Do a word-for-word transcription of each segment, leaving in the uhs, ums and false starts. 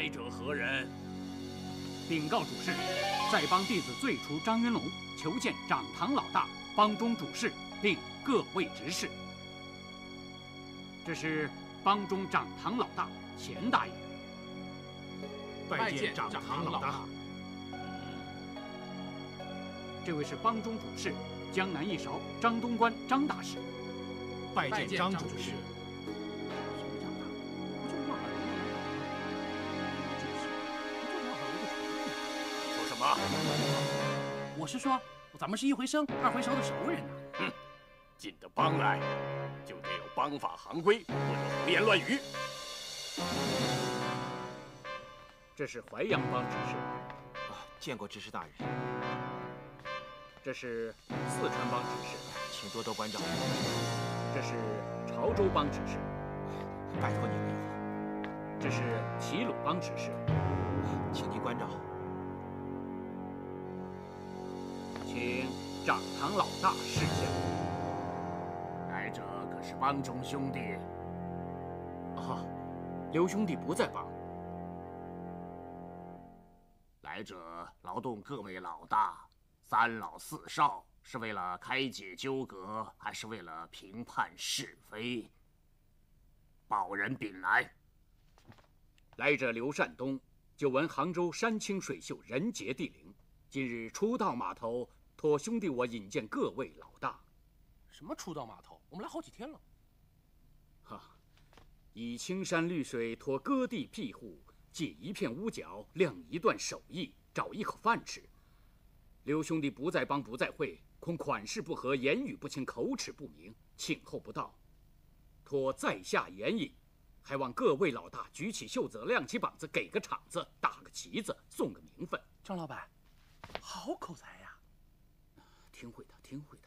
来者何人？禀告主事，在帮弟子罪除张云龙，求见掌堂老大，帮中主事，令各位执事。这是帮中掌堂老大钱大爷。拜见掌堂老大。这位是帮中主事，江南一勺张东关张大使。拜见张主事。 妈，我是说，咱们是一回生、二回熟的熟人呐、啊。哼，进得帮来，就得有帮法行规，不能胡言乱语。这是淮阳帮执事，啊，见过执事大人。这是四川帮执事，请多多关照。这是潮州帮执事，拜托您了。这是齐鲁帮执事，请您关照。 请掌堂老大示下。来者可是帮中兄弟？啊，刘兄弟不在帮。来者劳动各位老大、三老四少，是为了开解纠葛，还是为了评判是非？保人禀来。来者刘善东，久闻杭州山清水秀，人杰地灵，今日初到码头。 托兄弟我引荐各位老大，什么初到码头？我们来好几天了。哈，以青山绿水托割地庇护，借一片屋角，亮一段手艺，找一口饭吃。刘兄弟不在帮不在会，恐款式不合，言语不清，口齿不明，请候不到。托在下言矣，还望各位老大举起袖子，亮起膀子，给个场子，打个旗子，送个名分。张老板，好口才呀！ 听会的，听会的。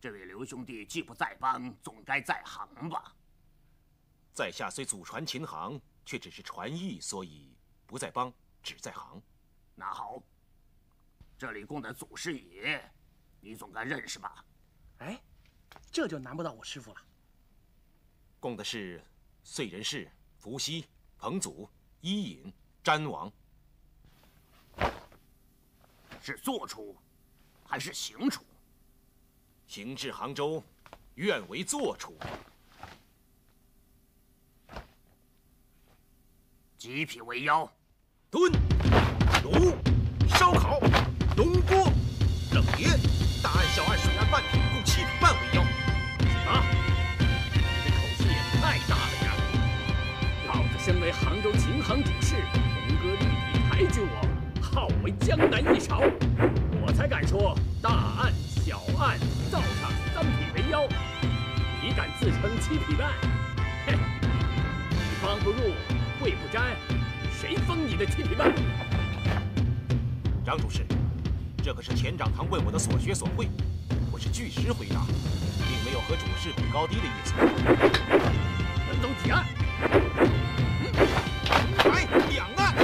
这位刘兄弟既不在帮，总该在行吧？在下虽祖传琴行，却只是传艺，所以不在帮，只在行。那好，这里供的祖师爷，你总该认识吧？哎，这就难不到我师傅了。供的是燧人氏、伏羲、彭祖、伊尹、詹王，是做出。 还是行处，行至杭州，愿为坐处。几匹为腰，炖、卤、烧烤、龙锅、冷碟，大案小案水案半品，共七匹半为腰。啊，这口气也太大了呀！老子身为杭州琴行主事，红哥弟弟抬举我，号为江南一勺。 我才敢说大案小案造上三匹为妖，你敢自称七匹半？嘿，你帮不入，会不沾，谁封你的七匹半？张主事，这可是钱掌堂问我的所学所会，我是据实回答，并没有和主事比高低的意思。本总几案？嗯，来两案。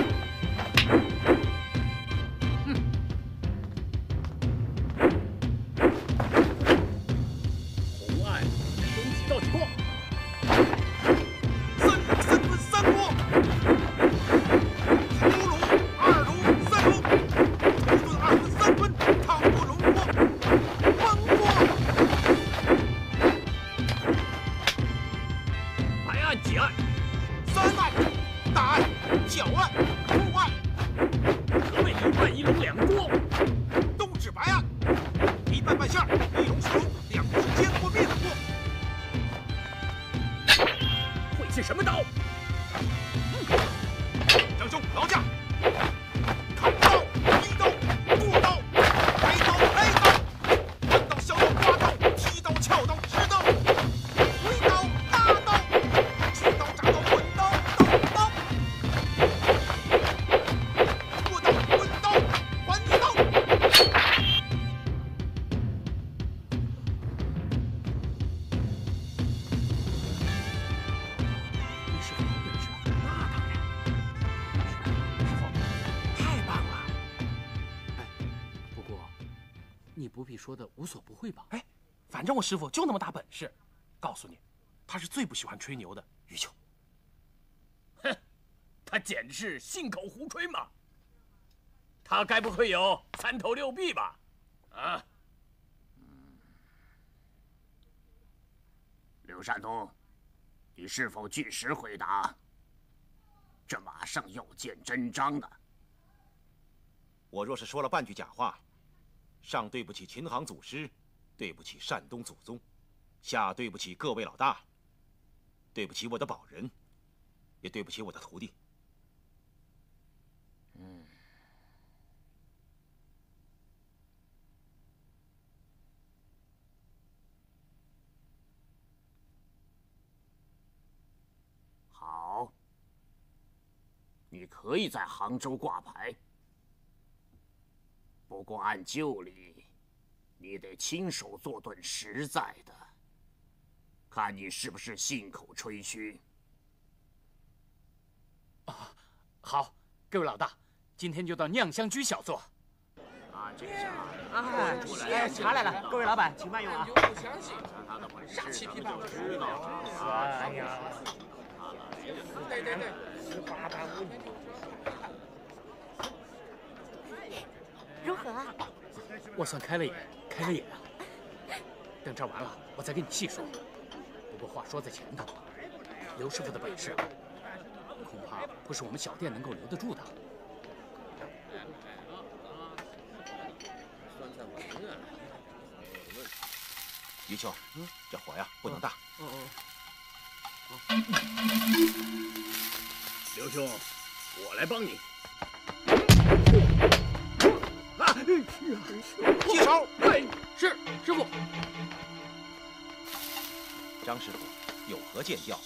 说的无所不会吧？哎，反正我师傅就那么大本事。告诉你，他是最不喜欢吹牛的。余秋，哼，他简直信口胡吹嘛！他该不会有三头六臂吧？啊！刘山东，你是否据实回答？这马上要见真章了。我若是说了半句假话，上对不起琴行祖师，对不起山东祖宗，下对不起各位老大，对不起我的保人，也对不起我的徒弟。 嗯，好，你可以在杭州挂牌，不过按旧礼，你得亲手做顿实在的，看你是不是信口吹嘘。啊，好，各位老大。 今天就到酿香居小坐。啊，这下啊，哎，茶来了，各位老板，请慢用啊。杀气皮大的知道了。哎呀，对对对，十八般武艺。如何啊？我算开了眼，开了眼啊。等这完了，我再跟你细说。不过话说在前头，刘师傅的本事，恐怕不是我们小店能够留得住的。 余秋，这火呀不能大。嗯嗯。刘兄，我来帮你。啊！接手。哎，是师傅。张师傅有何见教？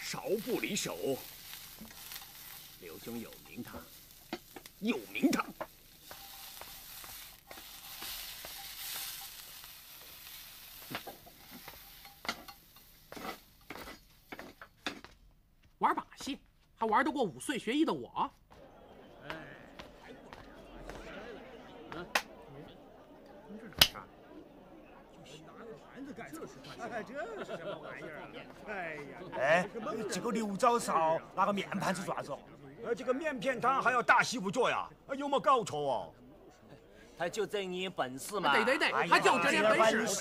勺不离手。刘兄有名堂，有名堂。 玩把戏，还玩得过五岁学艺的我？哎，这个牛糟烧拿个面盘子抓着，呃，这个面片汤还要大西服做呀？有没搞错哦？他就这点本事嘛？对对对，他就这点本事。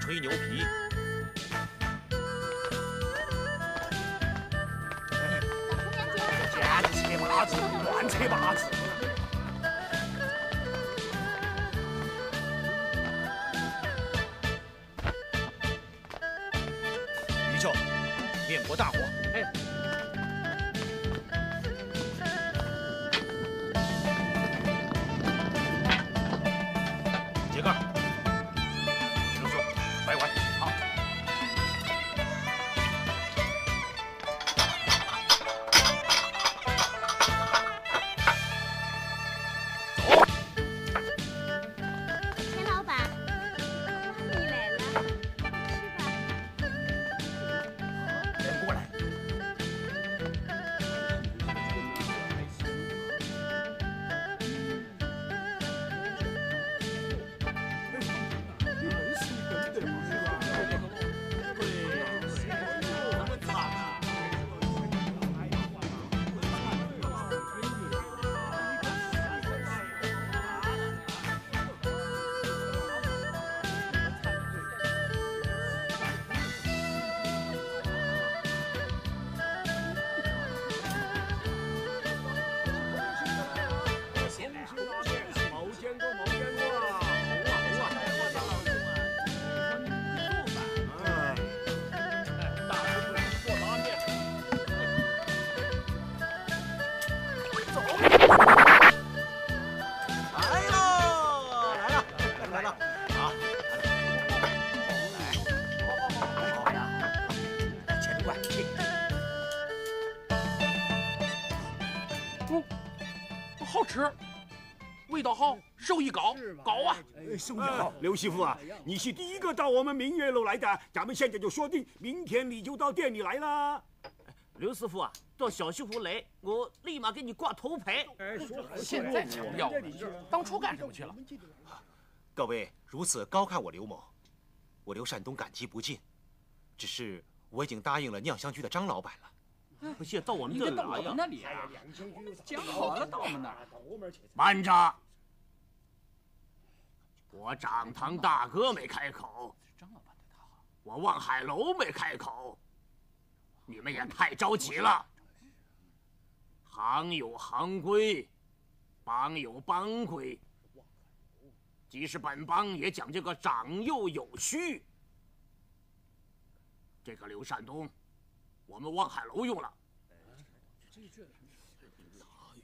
吹牛皮！简直扯把子，乱扯把子！余秀，灭火大火！哎，杰哥。好吃，味道好，手艺高，高啊！手艺好，刘媳妇啊，你是第一个到我们明月楼来的，咱们现在就说定，明天你就到店里来啦。刘师傅啊，到小西湖来，我立马给你挂头牌。现在强调，当初干什么去了？各位如此高看我刘某，我刘善东感激不尽。只是我已经答应了酿香居的张老板了。 不屑到我们这来呀？那里讲好了到我们那儿。慢着，我掌堂大哥没开口，我望海楼没开口，你们也太着急了。行有行规，帮有帮规，即使本帮也讲究个长幼有序。这个刘善东。 我们望海楼用了，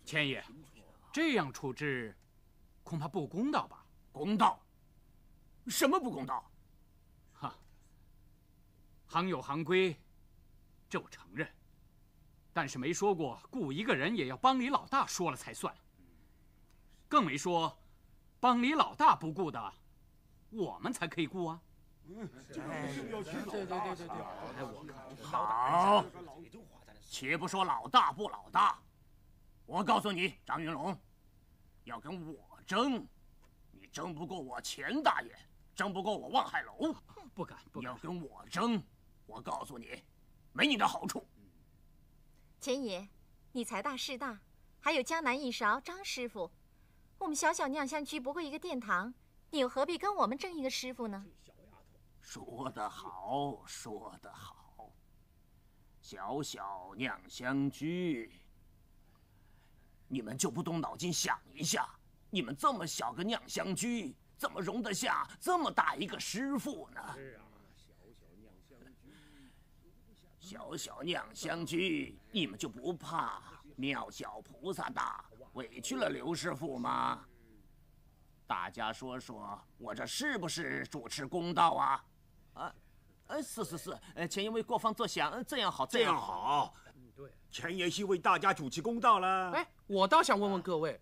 钱爷，这样处置恐怕不公道吧？公道？什么不公道？哈，行有行规，这我承认，但是没说过雇一个人也要帮李老大说了才算，更没说帮李老大不雇的，我们才可以雇啊。 嗯，对对对对对，好，且不说老大不老大，我告诉你，张云龙，要跟我争，你争不过我钱大爷，争不过我望海楼，不敢不敢。要跟我争，我告诉你，没你的好处。钱爷，你财大势大，还有江南一勺张师傅，我们小小酿香居不过一个殿堂，你又何必跟我们争一个师傅呢？ 说得好，说得好，小小酿香居，你们就不动脑筋想一下，你们这么小个酿香居，怎么容得下这么大一个师傅呢？是啊，小小酿香居，你们就不怕庙小菩萨大，委屈了刘师傅吗？大家说说，我这是不是主持公道啊？ 啊，呃，是是是，呃，钱爷为各方着想，这样好，这样好。对，钱爷是为大家主持公道了。哎，我倒想问问各位，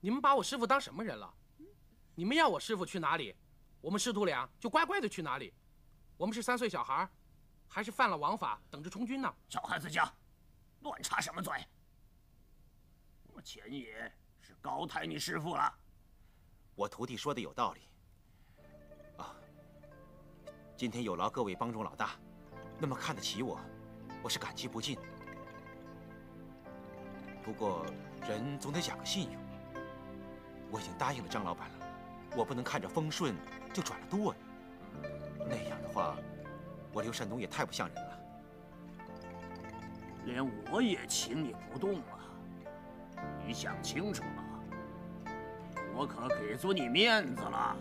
你们把我师傅当什么人了？你们要我师傅去哪里，我们师徒俩就乖乖的去哪里。我们是三岁小孩，还是犯了王法，等着充军呢？小孩子家，乱插什么嘴？我钱爷是高抬你师傅了。我徒弟说的有道理。 今天有劳各位帮助老大，那么看得起我，我是感激不尽。不过人总得讲个信用，我已经答应了张老板了，我不能看着风顺就转了舵呀。那样的话，我刘善东也太不像人了。连我也请你不动啊！你想清楚了，我可给足你面子了。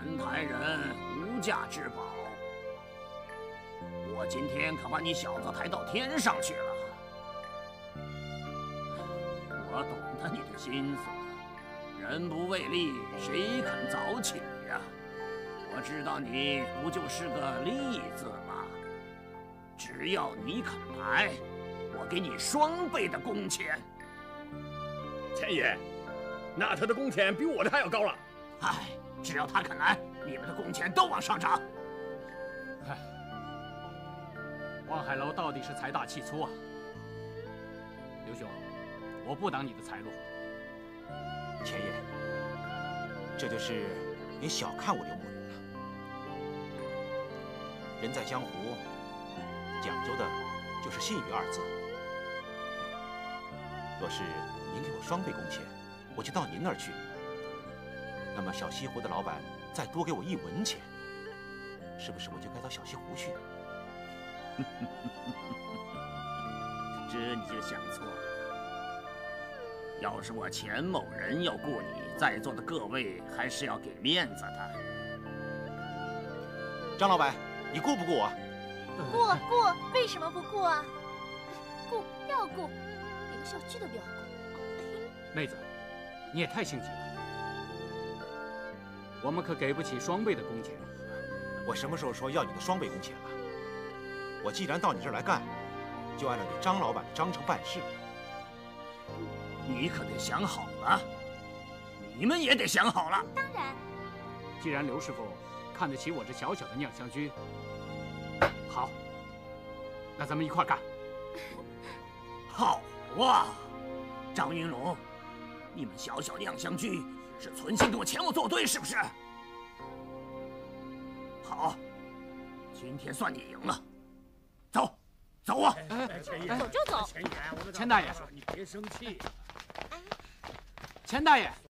人抬人，无价之宝。我今天可把你小子抬到天上去了。我懂得你的心思，人不为利，谁肯早起呀？我知道你不就是个利字吗？只要你肯来，我给你双倍的工钱。钱爷，那他的工钱比我的还要高了。唉。 只要他肯来，你们的工钱都往上涨。哎，望海楼到底是财大气粗啊！刘兄，我不挡你的财路。钱爷，这就是你小看我刘某人了。人在江湖，讲究的就是信誉二字。若是您给我双倍工钱，我就到您那儿去。 那么小西湖的老板再多给我一文钱，是不是我就该到小西湖去？这你就想错了。要是我钱某人要雇你，在座的各位还是要给面子的。张老板，你雇不雇我？雇雇，为什么不雇啊？雇要雇，连个小区都不要雇。妹子，你也太性急了。 我们可给不起双倍的工钱。我什么时候说要你的双倍工钱了？我既然到你这儿来干，就按照给张老板的章程办事。你可得想好了，你们也得想好了。当然，既然刘师傅看得起我这小小的酿香居，好，那咱们一块干。好啊，张云龙，你们小小酿香居是存心跟我前后作对，是不是？好，今天算你赢了。 走，走啊！哎，钱爷，走就走。钱大爷，你别生气。钱大爷。